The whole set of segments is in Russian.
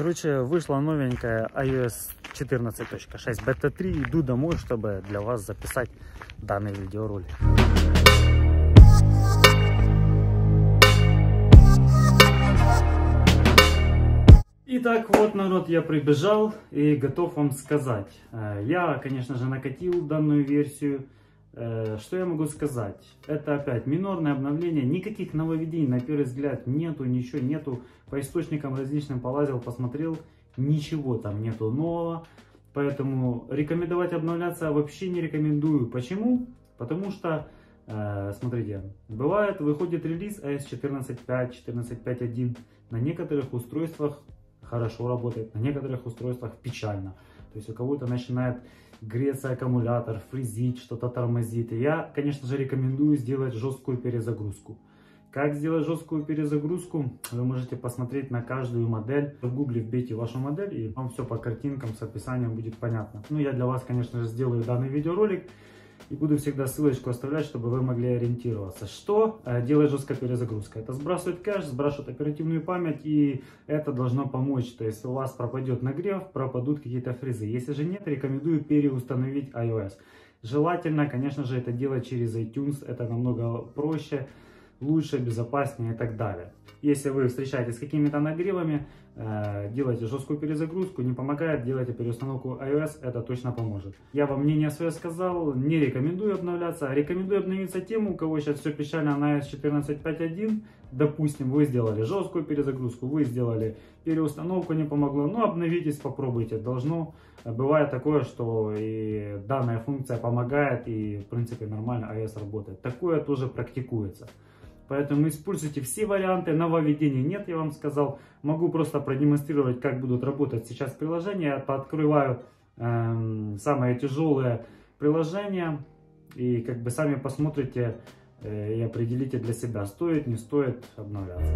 Короче, вышла новенькая iOS 14.6 Beta 3. Иду домой, чтобы для вас записать данный видеоролик. Итак, вот, народ, я прибежал и готов вам сказать. Я, конечно же, накатил данную версию. Что я могу сказать? Это опять минорное обновление, никаких нововведений на первый взгляд нету, ничего нету. По источникам различным полазил, посмотрел, ничего там нету нового. Поэтому рекомендовать обновляться вообще не рекомендую. Почему? Потому что, смотрите, бывает, выходит релиз iOS 14.5, 14.5.1. На некоторых устройствах хорошо работает, на некоторых устройствах печально. То есть у кого-то начинает греться аккумулятор, фризить, что-то тормозит. И я, конечно же, рекомендую сделать жесткую перезагрузку. Как сделать жесткую перезагрузку? Вы можете посмотреть на каждую модель. В гугле вбейте вашу модель, и вам все по картинкам с описанием будет понятно. Ну, я для вас, конечно же, сделаю данный видеоролик. И буду всегда ссылочку оставлять, чтобы вы могли ориентироваться. Что делает жесткая перезагрузка? Это сбрасывает кэш, сбрасывает оперативную память, и это должно помочь. То есть у вас пропадет нагрев, пропадут какие-то фризы. Если же нет, рекомендую переустановить iOS. Желательно, конечно же, это делать через iTunes. Это намного проще, лучше, безопаснее и так далее. Если вы встречаетесь с какими-то нагревами, делайте жесткую перезагрузку, не помогает, делайте переустановку iOS, это точно поможет. Я вам мнение свое сказал, не рекомендую обновляться, рекомендую обновиться тем, у кого сейчас все печально на iOS 14.5.1. Допустим, вы сделали жесткую перезагрузку, вы сделали переустановку, не помогло, но обновитесь, попробуйте. Должно, бывает такое, что и данная функция помогает, и в принципе нормально iOS работает. Такое тоже практикуется. Поэтому используйте все варианты, нововведений нет, я вам сказал. Могу просто продемонстрировать, как будут работать сейчас приложения. Я пооткрываю самые тяжелые приложения и как бы сами посмотрите и определите для себя, стоит, не стоит обновляться.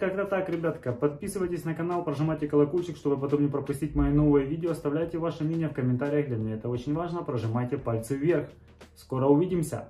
Как-то так, ребятка, подписывайтесь на канал, прожимайте колокольчик, чтобы потом не пропустить мои новые видео, оставляйте ваше мнение в комментариях, для меня это очень важно, прожимайте пальцы вверх, скоро увидимся!